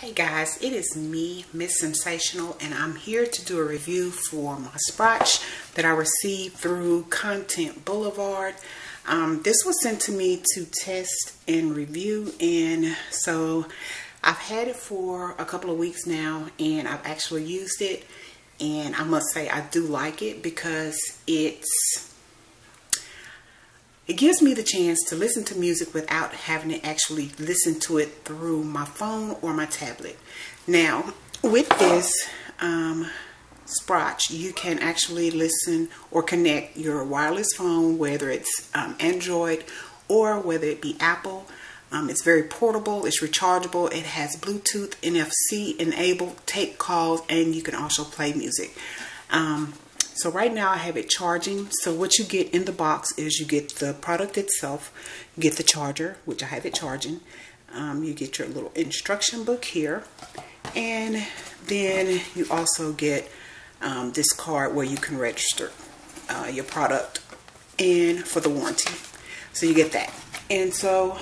Hey guys, it is me, Miss Sensational, and I'm here to do a review for my Spracht that I received through Content Boulevard. This was sent to me to test and review, and so I've had it for a couple of weeks now, and I've actually used it, and I must say I do like it because it gives me the chance to listen to music without having to actually listen to it through my phone or my tablet. Now, with this Spracht, you can actually listen or connect your wireless phone, whether it's Android or whether it be Apple. It's very portable, it's rechargeable, it has Bluetooth, NFC enabled, take calls, and you can also play music. So right now I have it charging. So what you get in the box is you get the product itself, you get the charger, which I have it charging. You get your little instruction book here. And then you also get this card where you can register your product and for the warranty. So you get that. And so,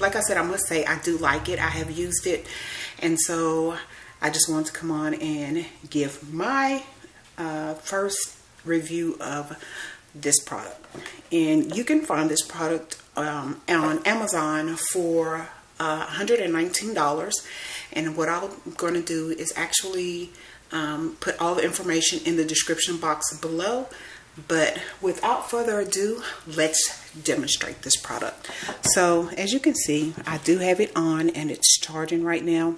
like I said, I must say I do like it. I have used it. And so I just wanted to come on and give my first review of this product. And you can find this product on Amazon for $119, and what I'm going to do is actually put all the information in the description box below. But without further ado, let's demonstrate this product. So as you can see, I do have it on and it's charging right now.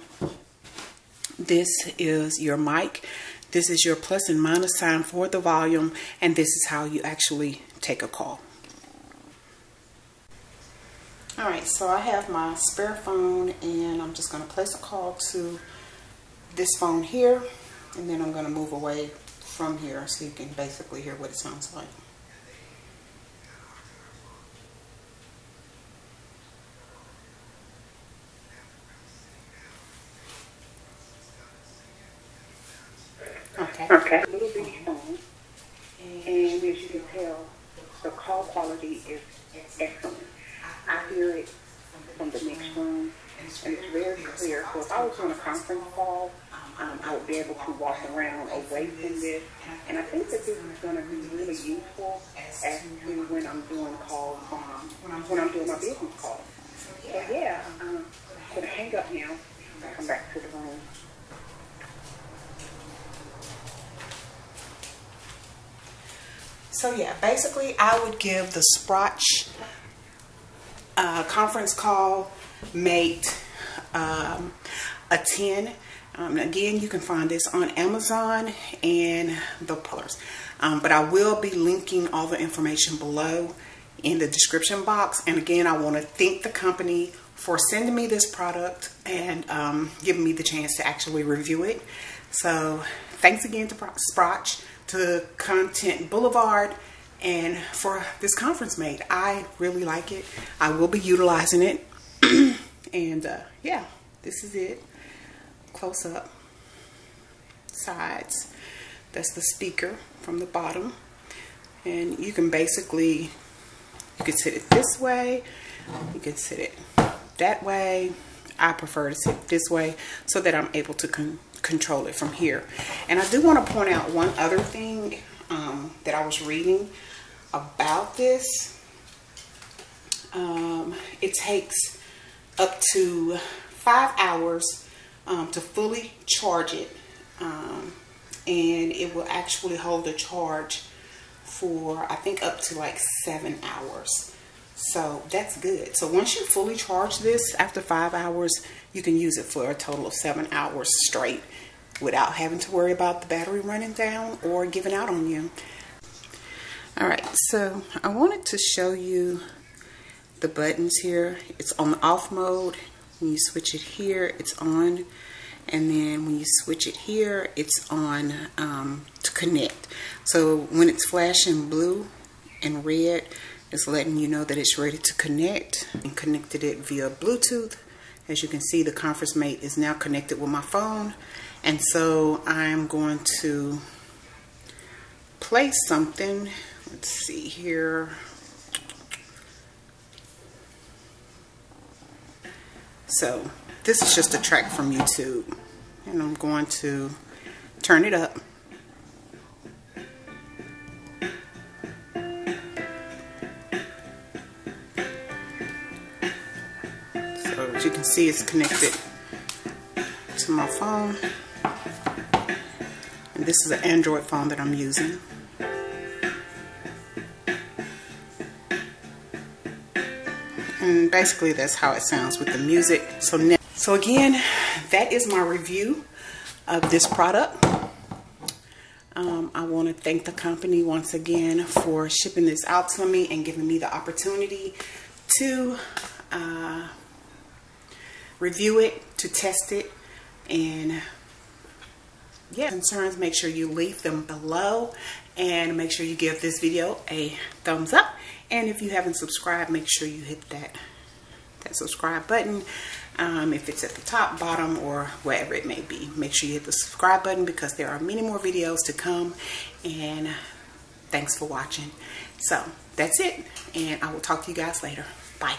This is your mic. This is your plus and minus sign for the volume, and this is how you actually take a call. All right, so I have my spare phone, and I'm just going to place a call to this phone here, and then I'm going to move away from here so you can basically hear what it sounds like. Okay. A little bit smooth, and as you can tell, the call quality is excellent. I hear it from the next room, and it's very clear. So if I was on a conference call, I would be able to walk around away from this, and I think that this is going to be really useful as to when I'm doing calls, when I'm doing my business calls. So yeah, I'm going to hang up now and come back to the room. So yeah, basically I would give the Spracht Conference Call Mate a 10. Again, you can find this on Amazon and the colors. But I will be linking all the information below in the description box. And again, I want to thank the company for sending me this product and giving me the chance to actually review it. So thanks again to Spracht, to Content Boulevard, and for this Conference Mate. I really like it. I will be utilizing it. And yeah, this is it. Close up, sides. That's the speaker from the bottom. And you can basically, you can sit it this way, you can sit it that way. I prefer to sit this way so that I'm able to control it from here. And I do want to point out one other thing that I was reading about this. It takes up to 5 hours to fully charge it, and it will actually hold a charge for, I think, up to like 7 hours. So that's good. So once you fully charge this after 5 hours, you can use it for a total of 7 hours straight without having to worry about the battery running down or giving out on you. All right, so I wanted to show you the buttons here. It's on the off mode. When you switch it here, it's on. And then when you switch it here, it's on to connect. So when it's flashing blue and red, it's letting you know that it's ready to connect, and connected it via Bluetooth. As you can see, the Conference Mate is now connected with my phone. And so I'm going to play something. Let's see here. So This is just a track from YouTube, and I'm going to turn it up. So as you can see, it's connected to my phone, and this is an Android phone that I'm using. And basically that's how it sounds with the music. So again, that is my review of this product. I want to thank the company once again for shipping this out to me and giving me the opportunity to review it, to test it, and yeah, concerns, make sure you leave them below and make sure you give this video a thumbs up. And if you haven't subscribed, make sure you hit that subscribe button. If it's at the top, bottom, or wherever it may be, make sure you hit the subscribe button because there are many more videos to come. And thanks for watching. So that's it, and I will talk to you guys later. Bye.